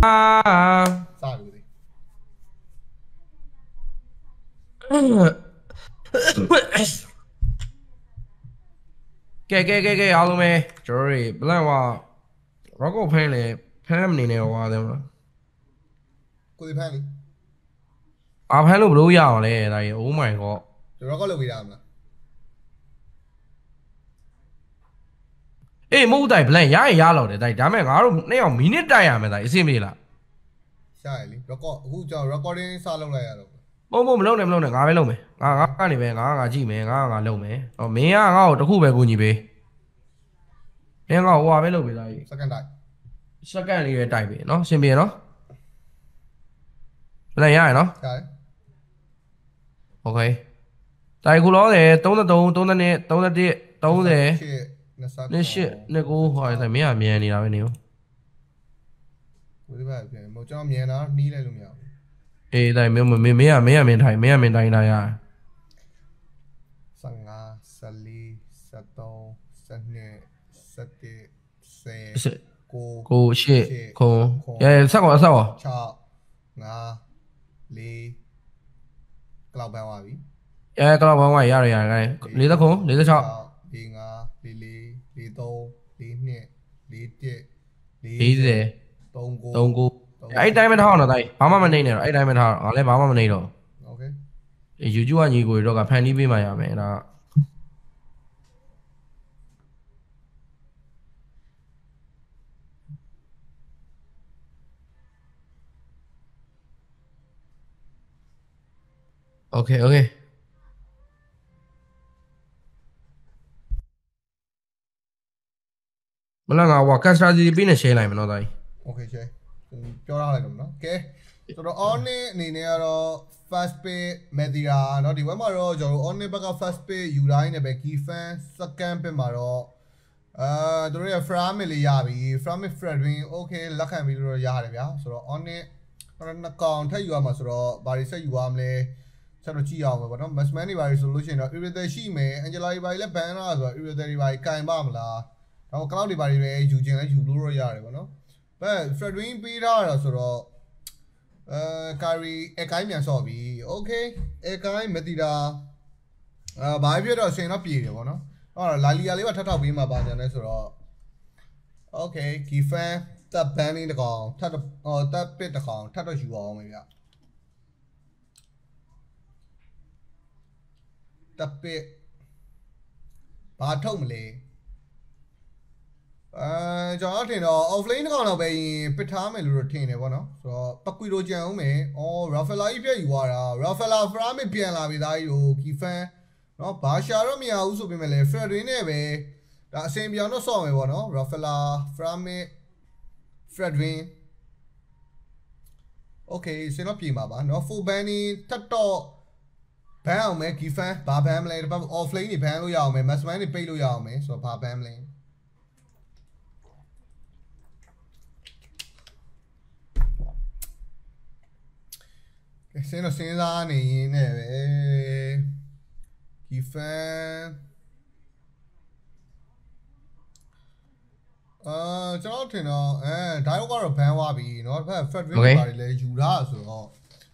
Sabe? Gay, alume, jury, blanwa, rogo penny, penny, or whatever. Could you penny? I've had a blue yarn, eh? Oh my god. The rogo with Anna. Eh, multi blank, yellow, the diamond, I don't know, minute diameter, is similar. Shyly, who's your recording in Salon? Boom, loan, I love me. I can't even, I Jimmy, I love me. Or me, I'm out of Hoover, wouldn't you be? Then I'll walk a little bit like second time. Second year type, no, Simbi, no? Play, I know. Okay. Tagulo, don't this shit, Nicole, I am any avenue. What about Mojam Yana, need a lumia? Eh, I mean, I Sanga, Sally, Sato, Sunday, Saturday, say, go, shit, go. Yeah, Sawa, Cha, Lee, Clabawawi. Yeah, Clabawa, Yari, little chop, being a Lily. Little, easy. Don't go. I diamond horn, I am a manner. I diamond horn, I'll let Mamma Nato. Okay. If you do, and you go, dog a penny be my man. Okay. Malanga walk as the business line, not I. Okay, Jay. Okay. So the only Ninero fast pay Medira, not the Wemaro, or only back of fast pay, you line a becky fan, second Pemaro. The real family Yavi, from a Fredwin, okay, Laka Miro Yaravia. So only on account, you are Masro, Barisa Yuamle, Sarochiam, but not many by solution or irritated she may, and you lie by Lepana or irritated by Kai Mamla. I was cloudy by the way, you generally blew a yard, you know. But Fredwin Peter, so Kyrie, Ekaimia Sobi, okay, Ekaim Metida by Vera Sena Pier, you know, or Lilia Tata Bima Bandanasro. Okay, Kifa, tap penny the gong, Tata or tap pit the gong, Tata you all maybe. Tap it Bartomley. Jonathan, offline gone away, Petame routine, so Pacudo Jaume, or Rafaela Ipiara, Rafaela Frame Piana with Io, Kifa, no Pasha Romia, also be mele, Fredwin, that same Yano saw me, one, Rafaela Frame Fredwin. Okay, Senopima, no full banning, Tato Pam, Kifa, Papam Lane, offline, Panu Yaume, Masmani Pelu Yaume, so Papam Lane. Seno Sinani Neve Kifan Jonathan, Diogaro Panwabi, not Fred Village, Judas or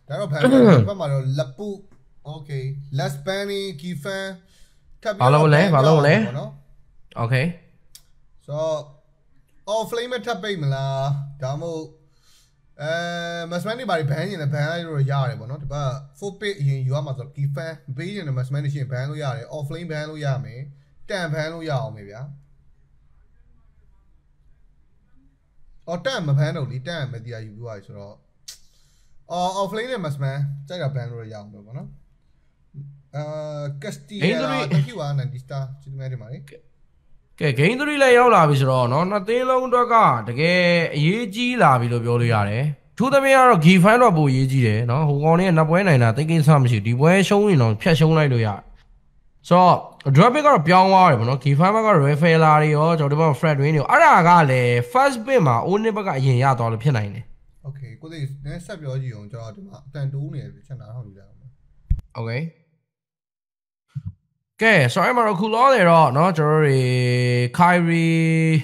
Diogaro Panwabi, Lapu, okay, less penny, Kifan, Tabula, okay. So, all flame at Tapimla, Damo. Must many by pen in a pan or yard, but not but full pit in Yamazor Kifa, being a must manage in Panu Yari, or flame Panu Yami, damn Panu Yao, maybe. Or damn a panel, damn at the IUIs or offlane must man, take a pan or yam, but not. Castilla, thank you, and this time, Kendri lay all of his own, on a day long dog, Yegi Lavi of Yoliare. To the mayor of Gifanobu Yegi, no, who only end up when I think in some city, where showing on Peshonai do ya. So, dropping our Pion War, no, Kifamaga, Rafaelari, or Jodibo Fredwin, Aragale, first Bema, only Baga Yat or Pinine. Okay, good is next up your own job, then do me every channel. Okay. Okay, so I'm a cool order, no, Kyrie,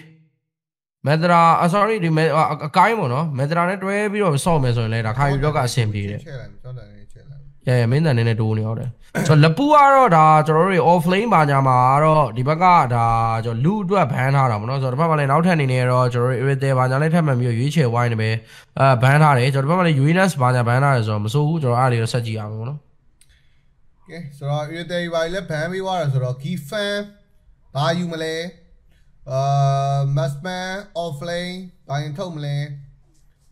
Medra, sorry, the Kaimo, no? Medra, it will be so measured later. How you look at same period. Yeah, I mean, then it will order. So Lapua, or flame, Banyamaro, Dibagada, or Ludua Panhara, or probably an outstanding error, or with the Vananetam and you wine away, Panhara, or probably Unas Banabana, or Masu, or Adio Sajiano. Okay, so you day by the Pammy was a GEEK FAM, Bayumale. Masman offline, buying tomlay.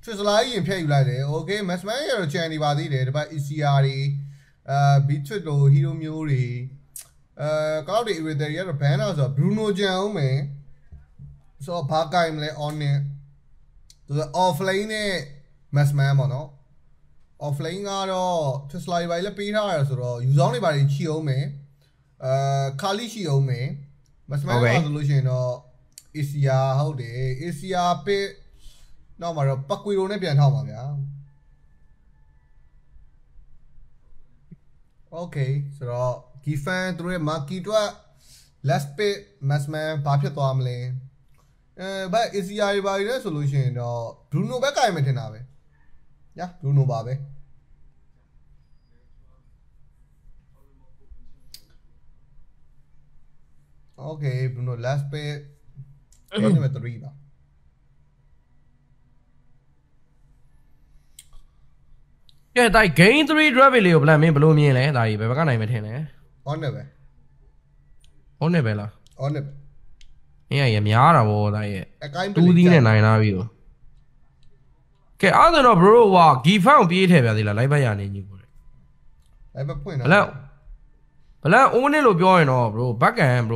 Just like in pay like that. Okay, Masman, you're a Chinese body there, but it's Yari, Bichito, Hiro Muri, got it with the yellow panels of Bruno Jaume. So, Parkheim lay on it. The offline, Masman, no? Offline are all just like by the Peters or use only by Chiome, Kalishiome. But my solution is ya how day is ya pay no matter what we don't have home. Okay, so GEEK FAM through a monkey to a last pay mass man papia to amley. But is ya by the solution or Bruno back I met in a way? Yeah, Bruno Babe. Okay, Bruno, last pay. Yeah, that game three drive video, blame me, blue me, eh? That you better name it, eh? On the bella. On the yeah, yeah, Miara, oh, that yeah. Okay, I don't know, bro. Wow, GEEK FAM beat him, like by an injury. I have a point. Hello. But only look your bro. Backhand.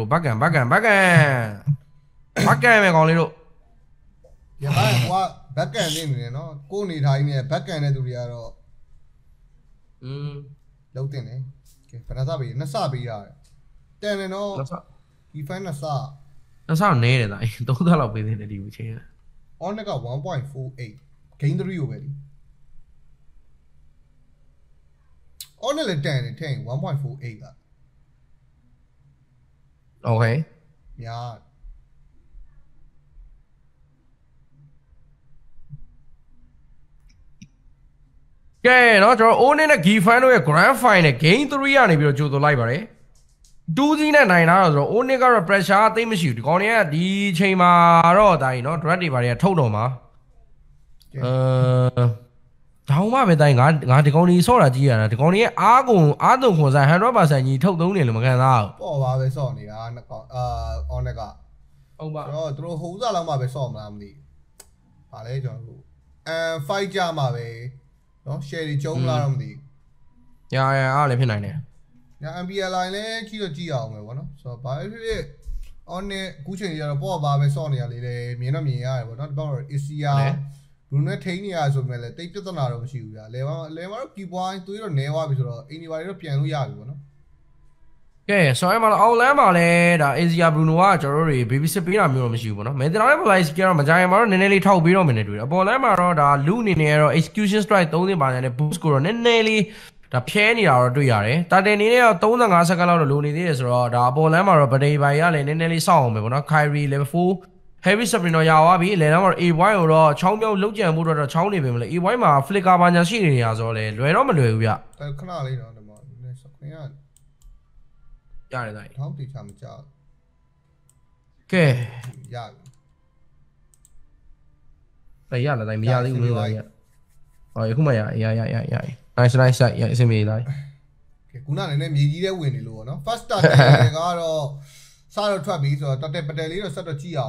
Backhand, only look. Yeah, what backhand in, you know? Go need high near backhand to the arrow. Lotin, eh? Panasabi, Nasabi are. Then, you know, you find a saw. That's how needed I don't allow within the DV chair. Only got 1.48. Came to you, baby. Only 10, 1.48. Okay. Yeah. Okay, no, so only a GEEK FAM or a grand final game to Riani will choose the library. 2 9 hours, only got a pressure, they miss you. Gonia, D. Chamaro, I not ready by a total ma. How much I got the Goni Sora Gia, the Goni Ago, Ado was a hand robbers and you told only the man out. Oh, I was only on the car. Oh, through who's all my song, Mammy. I laid on. And fight Jamaway. No, Sherry Joe Lamdi. Yeah, I'll live in there. Yeah, and be a line, Kilo Gia, so by it. On the cushion, you're a poor Baba Sonia, Minami, I will not bother. Is ya? Bruno Tania, so Mele, take the honor of you. Lever, keep wine to your name, officer, anywhere piano yago. Okay, so I'm an old lamale, is ya Bruno Watchery, BBC Pina Murmus, you know. Made the rival scare Majama, Nelly Tau Birominatory. A bolama or the Luninero, excuses tried only by the Puskur and Nelly, the Penny or Duyare. Tadanina, Tona Gasakala, Lunis, or the bolama or Bade by Yale, Nelly Sound, but Kyrie Liverpool. Heavy Sabrina Yawabi, Lenor EY or Chongyo Lugia and Buddha Choni Bimla, EYma, Flicka Banasinia, or Leromaluia. The canal in the morning, Sokian. Yarnai, how did come child? Okay, Yag. The Yala, I'm yelling with you. Oh, Kumaya, yeah. Nice, yeah, see me like. Kuna and Media Winnie Luna. First time I got Sarah Travis or Tate Patelli or Sato Chia.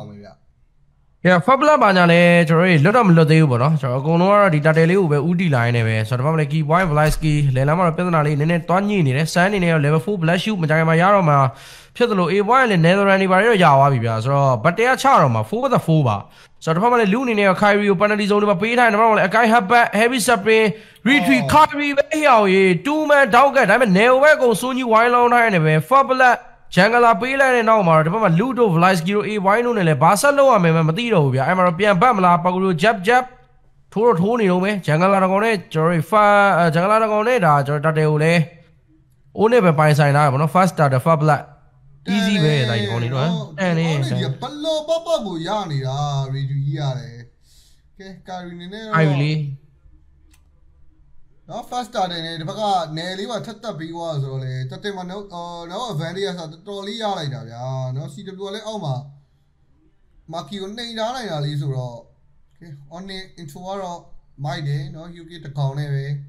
Yeah, Fabla Banale, Tori, Ludam Lodeuba, Sargonora, Ditadelu, Udi line away, Sarvamaki, Wife Laski, Lelama Penali, Nene Tony, San in Liverpool, bless you, Majama Yaroma, Pedro, Ewile, and Nether Anniversary Yawabibas, or Batea Charoma, Fuba the Fuba, Sarvamala Lunin, Kyrie, penalties over Peter, and a guy have heavy supply, retreat, Kyrie, two-man dowget, I mean, never go soon you while on anyway, Fabla. Changala Pila and Omar, the Ludo Vlasgiro E. Wino and Basalo, Mamadiro, Amarapian Pamela, Paguru, Jab, Toro Tony Ome, Changalagone, Jorifa, Changalagone, Jordadeule, Uneva Pine Sign, I want to fast start the Fabla. easy way like only one. Okay, Kyrie. No first start in it, but nearly what Tatapi was only. Tatima no various at the trolley yard. No CWF Oma Maki only Dana is raw. Okay, only in tomorrow, my day. No, you get a corner away.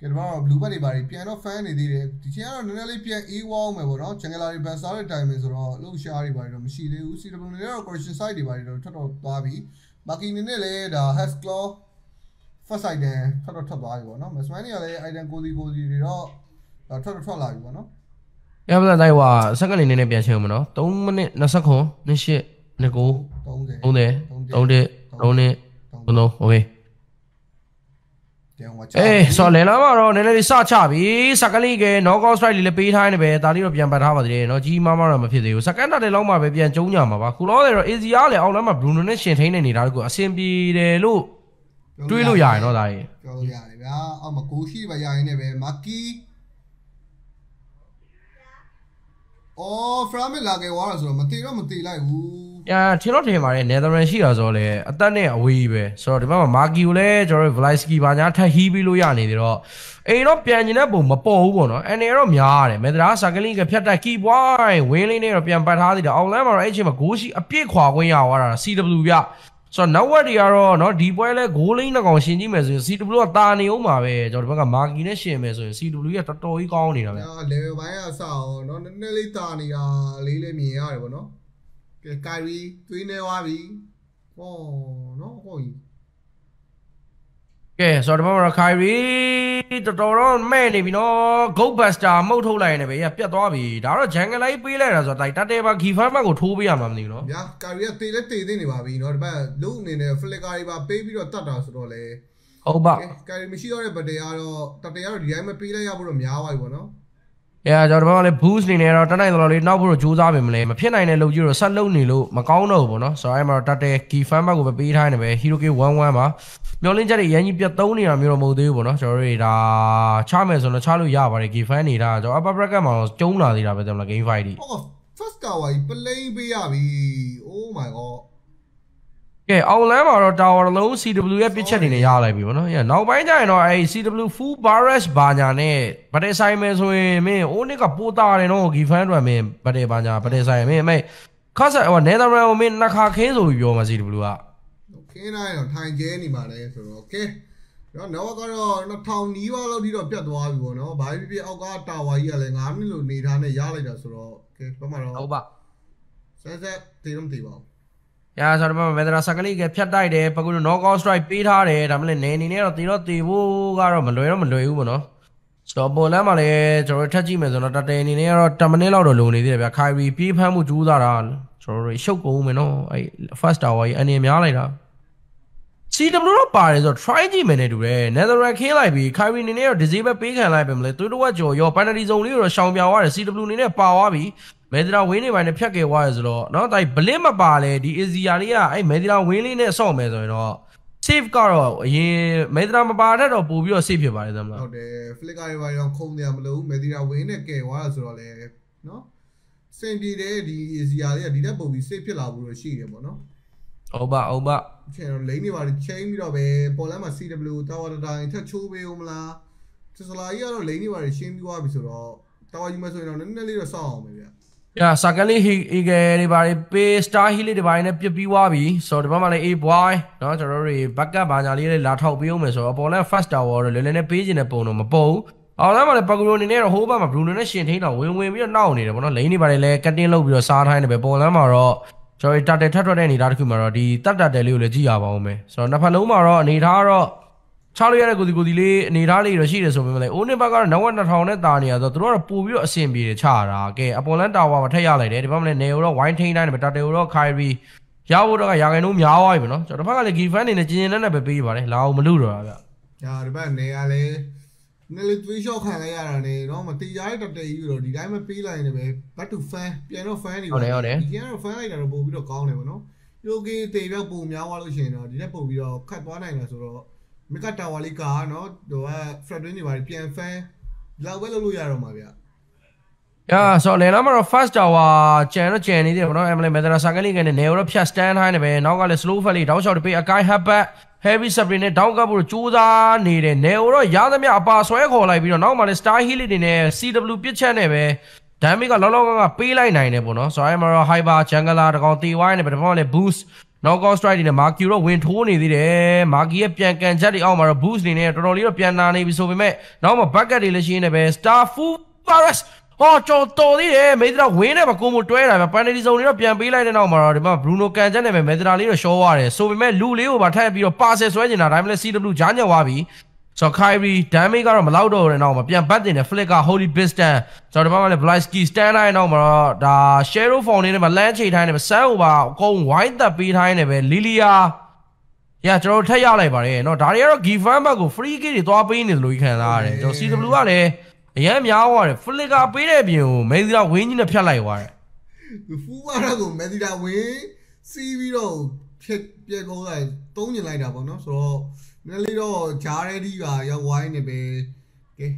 Blueberry by piano fan, it did. Tiana nearly piano ewow, Mevoro, Changalari Bassari time is raw. Luciari by the machine, who see the Bruno Christian side by the total Bobby. Maki Nele, the Hasclaw. First I then try to buy one, as many I then go the try to like one. Yabla, second in a piano, don't minute Nasako, Nishi, Nego, don't okay. Hey, so Lenamaro, Nelly Sachabi, Sakalige, no go slightly behind a bed, that European but half a day, no G. Mamma, Sakanda de Loma, baby and Junior Mava, who all is the alley, all of Bruno Nation, and it go, assembly de Lu. Do you know Yan or I? I'm a cushy by Yaneve Maki. Oh, from a laggy was or material, like who? Yeah, Tirotima and Netherlands here as all a Tane weave. So remember Maki Ulage or Vlaski Banata Hibi Luyani. A no pianina boom, a poor and Aero Miare, Medrasa Galinga Piata keep wine, wailing European by Hadi, the Olama Agent Makushi, a Piqua way our CWF. So now what they are all not deep well, going along Shinjim as you see to blow a tiny Omave, or Baga Margin as you see to look at Toy County. There by us out on the Nelitania, Lily Miarbono, Kyrie, Twine Wavi. Oh, no. Okay, so remember Kyrie, the Toron, man, if you know, go past the motor line away, Piatobi, Dara Jangle, I be letters or like that. They were give her to be a mammy, no? Yeah, Kyrie, anyway, not bad. Loon in a flick, baby or tatas role. Oh, but Kyrie, Monsieur, but they are Tatia, Yamapila, Yaw, I know. Yeah, there were a boost in air, Tanay, Nobro, Judam, Lame, a pin and a Lugiro, Saloni, Lu, Macauno, no? So I'm a Tate, Kifama, with a beat hand away, Hiroki, one whammer. Nolinjari Yanyi Piatonia Miro Modubono, sorry, Chames on the Chalu Yavari, Gifanida, or Ababracamos, Jonah, the Abadam like invited. Oh, first I play Biabi. Oh my god. Yeah, all Lamar or Tower Low CWF pitcher in a Yalabi, yeah, now by Dino, I CW full barres banane, but as I may only Caputa and all Gifan, me, but a bana, but as I may, cause I want Netherrealm in Nakakezo, you must blew up. Okay, I don't thank anybody, okay? No, no, no, town you all did a pet while you know, by the Ogata while yelling, I'm not need an Yalida, so okay, come on over. Says that, Tirum Tibo. Yes, I remember whether a Sakali get Pia died, Pagu no go strike, beat hard, I'm in any near Tiroti, woo, Garam, do you know? Stop Bolamale, or Tajim is not at any near Tamanello or Luni, the Kyrie, Pipamu Judaran, sorry, Shoko, no, I first hour, any Yalida. See the blue parties or try the minute way. Netherrack Hill, I be carrying in air, disabled pig and I be let through the watch your penalties only or show me our see the blue in a power be. Medra winning by the Piaget was low. Not I blame a ballet, the easy area. I medra winning a so mezzo in all. Safe Carol, ye medra barred or Bubio Sipia by them. No, the flick I don't call the blue, medra winning a K was all a no. Same day, the easy area did a Bobby Sipia, no? Oba, Oba. Lady, what a chamber of a Polama CW Tower Dine, Tachubi Umla, Tisla, or lady, what a shame you are, Bissor. Tower you must on a little song. Yeah, Sakali, he gave a pay star, he divine up your Piwabi, so the Mamma E. Boy, not a very Baka Banali, Lato Pumas, or Pola Fast Hour, Lilena Page in a Ponoma Bow. All I'm a Pagruni near Hobama, Bruno Nation, he know, we are now near one lady by the Catino, your son, and a Polama. So it started any darkumara, the Tata deluge Avome. So Napalumaro, Nidaro, Charlie Goody, Nidali, Rashidus of Mele, Unibagar, no one at Honetania, the Throw of Puvio, Simbi, Chara, Gay, Apolanda, Tayale, Devamle Neuro, Wine Tain, and Betatero, Kyrie, Yawuda, Yanganum, Yawavino. So the family give any gin and a baby, Lao Malura. Yarbane, Nelitwisho, Halayarane, no Matia, the Euro, the Diamond Pila in a way, but to fan, piano fan, you know, fan, I will be a corner, no? You get the Yapu Miawalushina, the Yapu, your Catwana, or Mikatawalika, no? Do I, Fredini, piano fan, La Velo Yaromavia. Yeah, so the number of first our channel Jenny, you know, Emily Medra Sagaling and Europia Stanheim, Nogales Lufali, those are to be a guy happy, heavy Sabrina, Dogabur, Juda, need a Neuro, Yadamia, Paswego, like you know, Malista Hilly in a CW pitcher, neve, Tamiga Lologa, Pila, Nine, so I'm a high bar, Changala, County Wine, but only boost. No go straight in a mark euro win Tony the Magia Pian can Jaddy Omar boost in a roll piano so we met. Now my bucket in a best star food virus. Oh, Chotoli, made a win of a Kumu Twain. I'm a panel is only a pian be like an Omar. Bruno can never made a little show. So we met Lulu, but have your passes ready. Now I'm let's see the blue Janya Wabi. So Kyrie, Tamigar, Malaudo, and Omar Pian Patin, a flicker, holy piston. So the Mamma Blasky, Stana, and Omar, the sheriff on him, a lanchate, and a salva, go white the behind a Lilia. Yeah, throw Tayalabare, no Dario, give Vamago, free kid, it's all being in the weekend. I don't see the blue alley. Yam Yawa, flicker, beat you, made that win in the Palay war. The fool, I made that win. See, we don't check your goal like Tony light up on us all. Little charity, your wine a bit.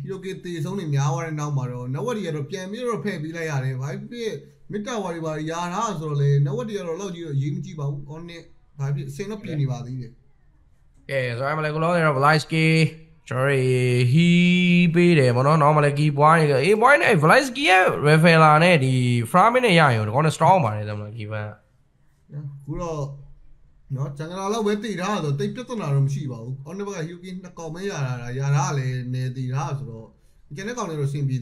You get this only an hour and now, Maro. Nobody European, European, be like, I be Mita, what about Yan House or nobody allowed you, Jim Jiba, only I say no penny about it. Yes, I'm like a lawyer of Lysky. Sorry, he beat him. No, normally keep wine. If wine, if Lysky, Rafael Anetti, Framine, you're going to storm it. I'm like, give up. No, Changala went to Irado, take Totonam Shiva, on the way you can come here, Yarale, near the Hasro. You can never see me.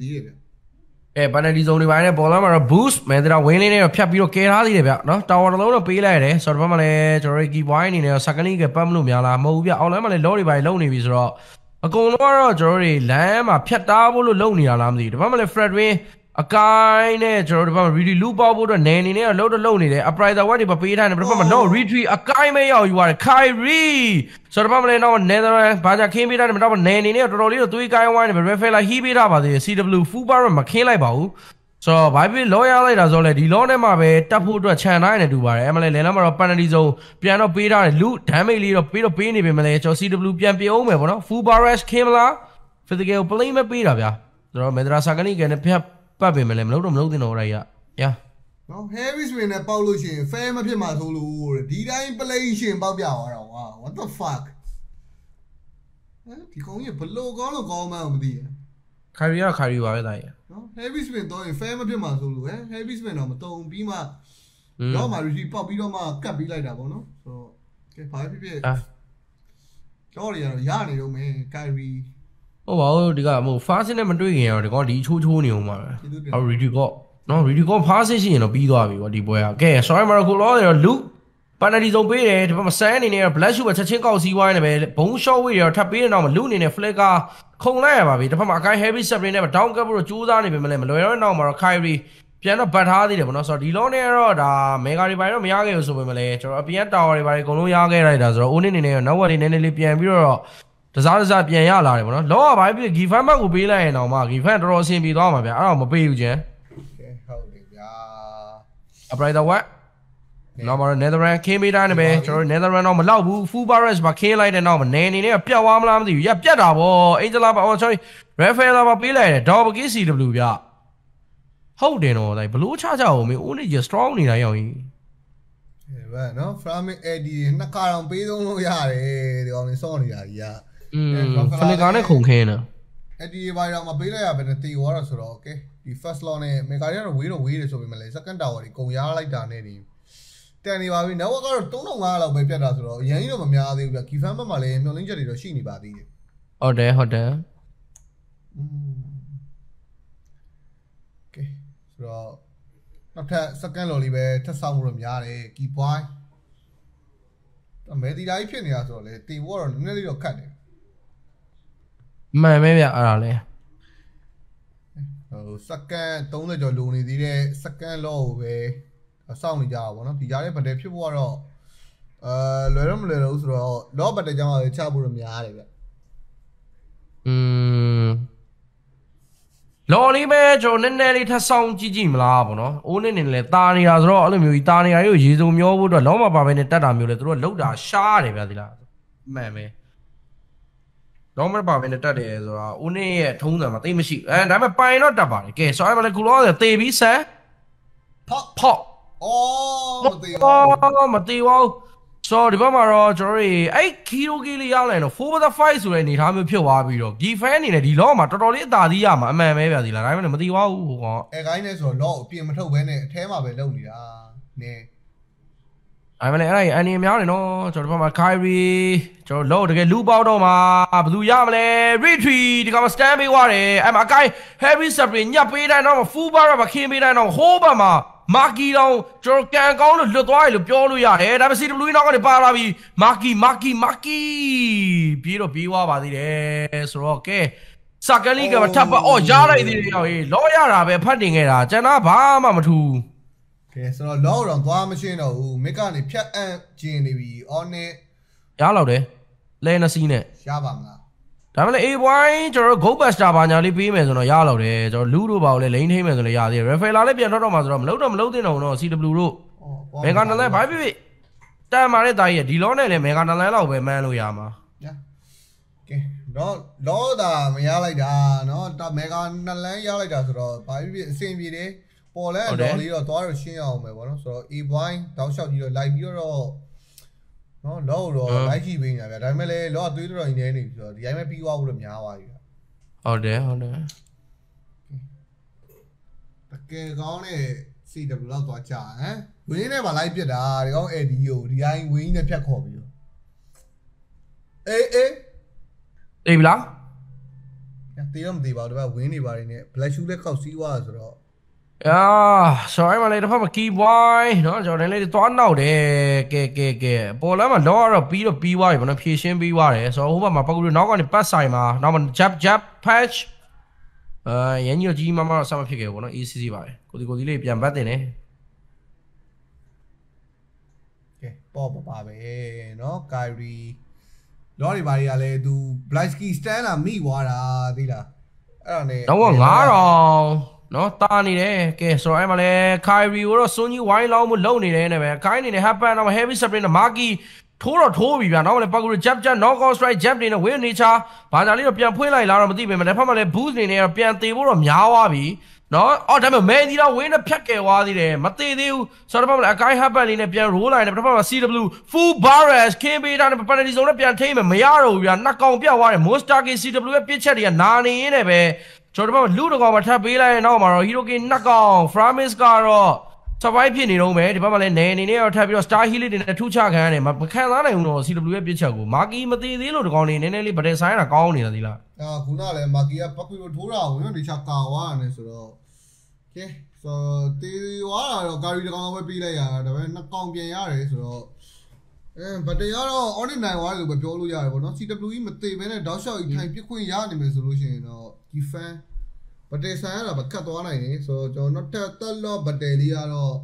A banana is only by a polymer of boost, made a winning a Chapio Kerali, no tower alone of Pilate, Sorvamale, Toriki wine in a Sakalinga Pamlumiala, Movia, Olamale Lori by Lonely Visro. A Colora, Jory, Lamb, a Piatabo, Lonely Alamdi, the Mamma Fredway. A kind really loop out a name in a load of lonely. A prize award if a pit and no retreat. A Kaimeo, you are Kyrie. So the family now Netherlands, Baja came in and a name in a roll to Kai wine, but Rafael he beat up the CW Fubar and Makela Bow. So by being loyal, it has already loaned him away. Tapu to a China and Dubai. Emily, the number of Panadizo, Piano Peter, and Loot, Tamil, Little Peter Pini, Vimilage, or CW Piampio, Fubaras, Kimla, for the Gale Palima Peter. So Medrasagani and a Pep. Papi me le mlo mlo din ora ya ya no heavy swing na paw lo shin fam ဖြစ် ma so lo di time play shin paw pya wa taw what the fuck ဒီကောင်ကြီးဘလို့ကောင်းလို့ကောင်းမှန်းမသိရ Kyrie က Kyrie ပါပဲတာရနော် heavy swing တော့ရင် fam ဖြစ် ma so lo heavy swing တော့မတုံပြီးမှတော့မှာ receive ပေါက်ပြီးတော့မှကတ်ပြီးလိုက်တာပေါ့နော်ဆိုတော့ကဲဘာဖြစ်ဖြစ်တော့ရရနေတော့မယ် Kyrie Oh wow, the guy more fast in them doing here. They got the two. How did you go? No, really go pass it in a B. What the boy? Okay, so I'm a good lawyer. Look, Panadi don't be it. From a sand in here, bless you with a check out. See why in a bed. Bone show with your tap in on a loon in a flicker. Cone lab. It from a guy heavy submarine. Never down cover of Judan. If I'm a lawyer, no more Kyrie. Piano bad hardy. They were not so Delon error. Da mega revival Miyagi was over later. A piano or if I go no Yagi riders or only in here. No one in any Lipian bureau. The Zaza Piana, Law, I will give him a bill and Omar, give him Rossi be Doma. I'm a bill, Jen. A brother, what? No more Netherland came in a bit or Netherland on Malabu, Fubaras, Makela, and Norman, Nanny, Piawam, the Yapjada, Angela, or sorry, Rafael of a bill and a dog is the blue yard. Hold in all, like blue charge out me, only just strongly. No, from Eddie, Nakaram Pido, Yare, the only son, yeah. Flegane cocaine. Eddie, why I'm a bit up in a tea water, so okay. The first lawn, make a widow weird, so we may second hour, go yard like that, any. Then you are never got a ton of mile of paper, so you know, Mia, they will keep him a malay, no injury to Shini body. Oh, there, hot there. Okay, so. Second Oliver, Tassamurum Yare, keep why? Maybe I can yasole, they were nearly your cut. My maybe early. Oh, second Tony Joluni, the second low way. A sound jar, one of the Yare, but if you were all Lerum Leros, no, but the Jama, the Chaburum Yare. Lolly match on Nelly has sound Jim Labono, only in Letani as all the Mutani. I use you would a Loma Babenetta amulet through a load of shard, Mammy. Don't worry about Venetades or Une at Tuna, Matimashi, and I'm a pine or Tabari. Okay, so I will call the TV, sir. Pop, pop. Oh, Mateo. So the Bamaro, Jory, I kill Gilial and a fool with a fight to any time with pure Abiro. Give any a Diloma, totally Dadiama, and maybe I'm a Mateo. A kindness or law, Pimato, when it came up alone, yeah. I'm an no, Jordan Kyrie, Jordan Low to get Lou Baudoma, Blue Yamle, retreat, come a stampy worry. I'm a guy, heavy suffering, yappy, and I'm a full bar of a Kimmy, and I'm Hobama, Maki, Jordan, go to the toilet, Pioruya, head. I'm a city blue on the Barabi, Maki, Maki, Maki, Piro Piwa, Badides, okay. Sakali, a tapa, oh, Jara, lawyer, punting it, Jana Bama, too. Okay, so low on the machine who make on the pet and Jenny on it. Yellow there, Lena seen it. Shabanga. Double A wine or go past Shabana Beamers on a yellow there, or Ludo about the lane him as a yard. Rafael Alibia, not on my drum, load them loading on or see the blue rope. Make on the left, I be. Damare diet, Dilone, and make on the left with Manuyama. Yeah. Okay, no, damn, Yalida, no, make on the Yalida, I be the same day. Oh, that's all you are seeing on my one. So, if wine, don't shout you like your own. No, no, I keep being a I'm a lot to do in any. So, the MAP out of now. Oh, there, oh, there. Okay, gone it. See the blood watch, eh? We never like it. I owe you. The I win a check of you. Eh? Ebla? The only about winning about in it. Plus, you look how she was. Yeah, sorry, my lady, I'm a key boy. No, Jordan, lady, don't know there. Boy, I'm a door of P of BY, but a PCM BY. So, over my pocket, knock on the pass time. Now, on Jap patch. And your G Mama, some of you get one easy by. Could you go to Libya and Batin, eh? Okay, Bob, Babe, no, Kyrie. Lori Variale, do Blasky stand on me, what are they? No one at all. No, Tani, eh? So I'm a Kyrie or soon you wine long with lonely anyway. Kind in a happen, I'm a heavy suffering a muggy. Toro Toby, and all the Pagu Japja, no goes right, Japin, a wheel nature. But a little pian puila, Laram Deep, and a family booth in a pian table of Yawabi. No, or damn a man, you know, win a peke wadi there. Mate, you sort of a guy happen in a pian rule and a proper CW. Full barras can be done upon his own pian tame, Mayaro, you are not going to be a wire, most dark in CW picture, and Nani in a way. Chorba Ludo Tabila and Omar, Hiroki Nakon, Framis Garo, Savipin, you know, made Babal and Nanny near Tabio Star Hill in a two chak and Macalana, who knows, he will be Chago. Maki Mati, they look on in any, but they sign a county. Kunala, Magia, Papu Tura, we only chaka one. Okay, so you are carried on with Pilaya, the Nakon Piaris, so. But they are only 9 hours, but Joluya will not see the blue imitative when a dosha type you queen yarn solution or defend. But they sign up a cut one, so not tell the law, but they are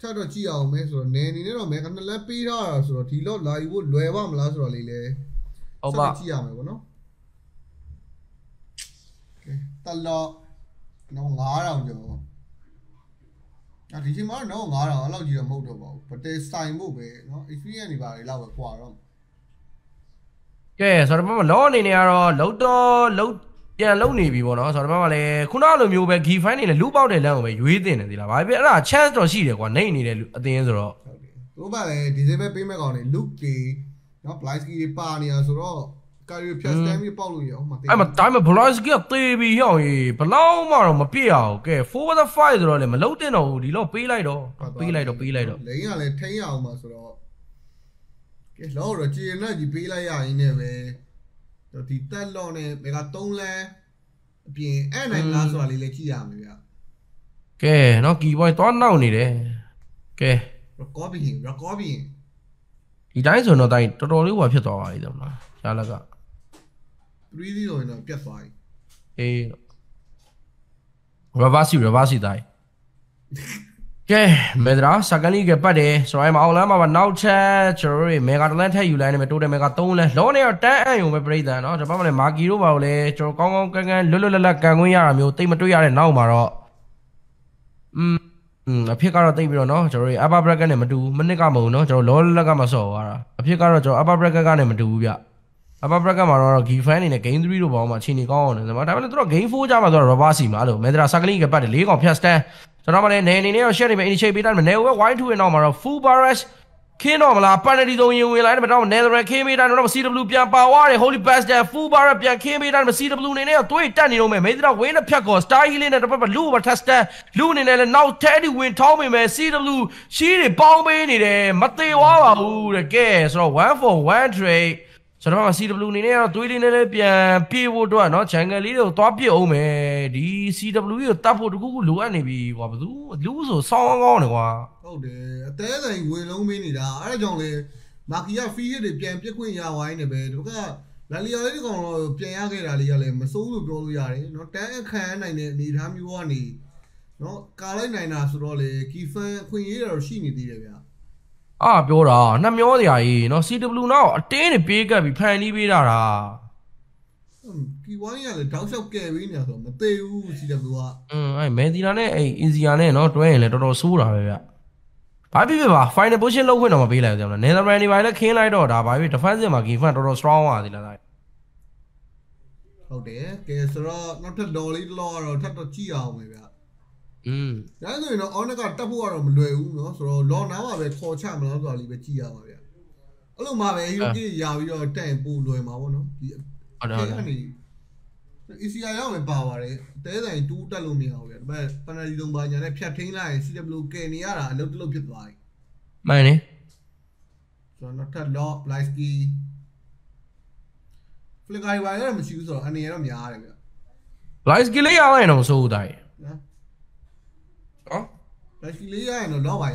Tato Chia makes or nanny, you know, make an lapida, so Tilo, like wood, Luevam, Lazaro Lile. Oh, but no? Okay, the law no around you. I didn't know, I allowed you a motorboat, but there's time movie. No, if anybody love a quarrel. Yes, I remember lonely near Lodo, Low, yeah, lonely people. I remember Kunalum, you were given a loop out and language within the library. A chance to see the one they needed at the end of the road. Rubale, disabled payment on it, look, not like the party as a row. I'm a time of Polanski of TV, Yogi, Paloma, Mapia, okay, for the fighter on him, Lotino, Dilo, Pilado, Pilado, Pilado, Layale, Tayo, Masro. It's all the G Pilaya in a way. The Titalone, Megatone, P. and Lazar Liliam. Okay, no key white on now, need it. Okay, Rakobi, Rakobi. He dies or not, I totally watch it all. I don't know. Chalaga. 3-0 in a PFI. Eh. Ravasi die. Okay, Medra, Sakali get buddy. So I'm all about now chat. Sorry, Megatlanta, you land me to the Megatone. Don't air that, you may breathe that. Not about a Maki Rubale, Chokong, Lulula, Ganguya, you take material and now, Maro. A picaro thing, you know, sorry, Ababragan and Madu, Manicamo, no, Lola Gamaso, a picaro, Ababragan and Madu, yeah. Ababraga Mara Gifan in a game read about Machini gone, and the Madame Drog game food Amador Rabasi Mado, Medra Sagling about the League of Piaste, the Roman Nanny Sherry, any shape it and never why to a number of full barres. Kinomala, Panadi don't you will I don't never came in and CW Piampa, holy pass there, full barra Pian came in and CW Nina, Twit, Tanino, Medra, Wayne Piaco, Star Hill and the Papa Lou, Testa, Lunin and now Teddy win Tommy, CW, she the bomb in it, Matewa, who the guess, or 1 for 1 trade. So the CW Nina, Twit in a Pian, Pivo, no Changalito, Topi Ome, DCW, Tapu, Gulu, and be Wabu, song on. Tell you will only need I don't live. Makia feed the champion queen yawa in a bed. Lalia, Piaga, so do Yari, not a can I need ham you on it. No, Carolina, Kifa, Queen Year, she need Ah, Bora, Namiodia, no see the blue now. Attain a bigger be penny bidara. Kiwanya, the town of Carolina, Mateo, see the blue. I made it on a Indiana, not well, at all sooner. I believe find a bush and low window of village. Neither any either kill I don't have to find them again for a strong one in the night. Oh, dear, not a dolly law or tap of chia. Then you know, on a tapu or no, so long hour of a four chamber of the chia. Oh, my, you give your temple doing my own. If you are in power, there ain't two talumia, but Panadi don't buy your next chatting line, CW Kenya, don't look it like. Money? So not a lot like ski. Flick, I am a shoes or any enemy area. Lies Gilia, I know so die. Oh, like Gilia, I know I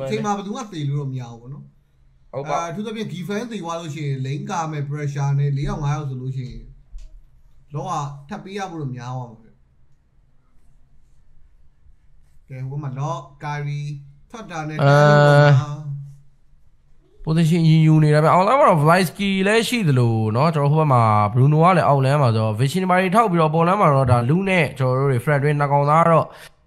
am. Came up to what they room yaw, no? Oh, to the big defense, the Walushi, Linka, my pressure, and Leon Miles solution. Loa, Tapia will meow. Okay, woman, dog, Kyrie, Position unit all over of Lysky, Leshy, the Loo, not or Homa, Bruno, all Lamado, Vision by Tobio Bonamaro, the Lunate, or Frederick Nagonaro,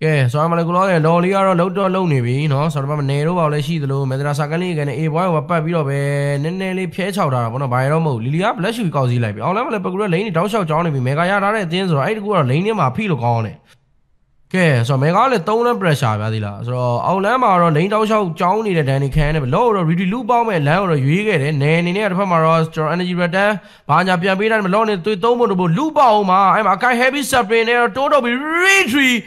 Yes, so I'm a good lawyer, or low door lonely, no, sort of a narrow or she the low Medrasakani and a boy of Papi, Nenelli Pietz out of a Biromo, Lilia, bless you because he like all over the Pagula Lane, Tosha Johnny, Megayara, things right go or Lanium, a pillow on it. Okay, so make all the tone and pressure, Vadilla. So all Lama or Lane Tosha Johnny that any can of low or really loop bomb and low or you get it, Nanny near Pomaros, your energy better, Panja Piabita and Melon to Tomo to Luboma. I'm a kind heavy suffering air, total be retreat.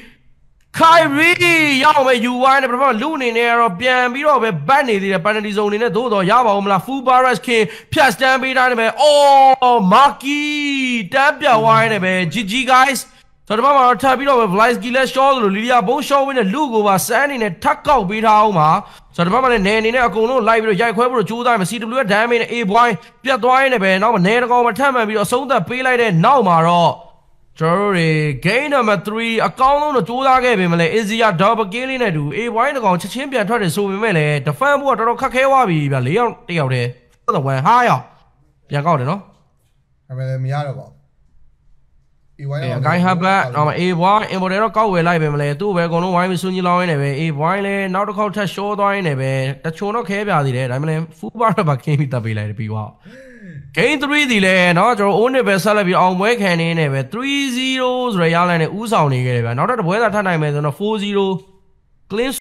Kyrie, Yahweh, you wind up a loony air of Biambiro, a bandit, the penalty zone in a dodo, Yava, Omla, Fubaras, K, Pias, Dambi, Dynamite, oh, Maki, Dampia, wine a bit, GG guys. So the mama Tabino of Lies Gilles Shaw, Lilia, both showing a Lugo was sending a tuck out beat Hauma. So the mama and Nanny Nakono, live with Jack Weber, Judah, CW, damn it, a boy, Piatwine, a band, now Nan over time, and we are so the Pelite and now Maro. Jury, gain number 3, a column of Judah gave him like Izia double killing a do, a wine gone, Chimpian tried to so we made it, the fan water of Kakewabi, but Leon, the other way higher. Yagot, no? I mean, Miago. Guy have black, a wine, and whatever call we like him later, we're going to wine with Sunny Law in a way, a wine, not a call to show down a way. That's one okay, I did. I mean, full bar about came with the billet, people. Gain 3 delay, not your only vessel of your own work and in a way, 3 zeros, Real and Usa on it, not at the weather time, I made on a 4-0 clean.